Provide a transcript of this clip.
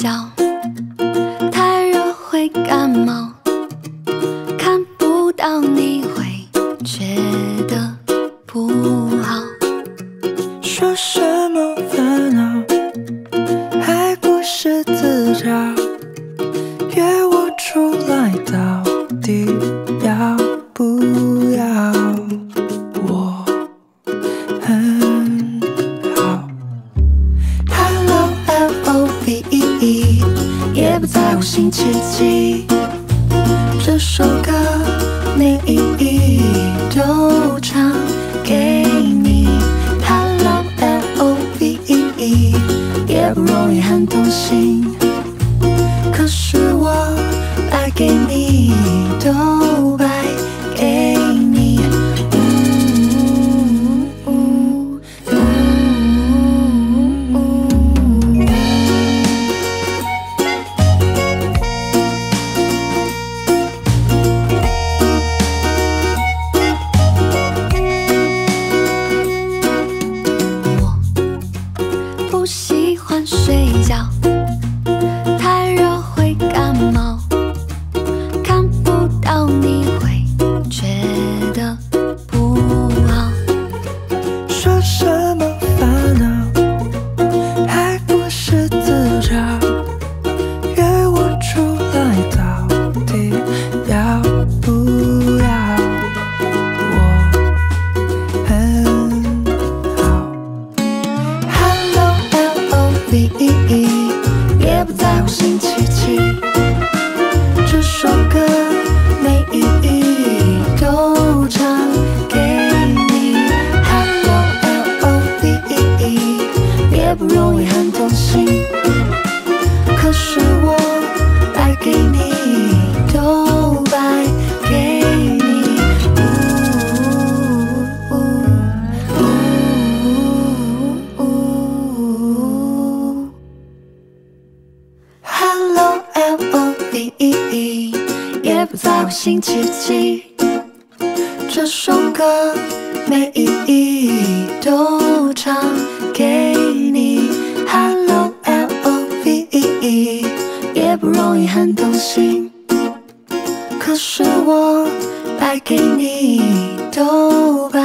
觉，太热会感冒，看不到你会觉得不好。说什么烦恼，还不是自找。约我出来到底要不要？我很好。Hello LOVE， 也不在乎星期几。这首歌你都唱给你。Hello LOVE， 也不容易很动心，可是我爱给你，都白给你。我不喜欢睡觉。 也不在乎星期几，这首歌没意义，都唱给你。Hello LOVE， 也不容易很动心，可是我爱给你，都白给你。Hello LOVE， 也不在乎星期几，这首歌没意义，都唱给你。Hello LOVE， 也不容易很动心，可是我爱给你，都白。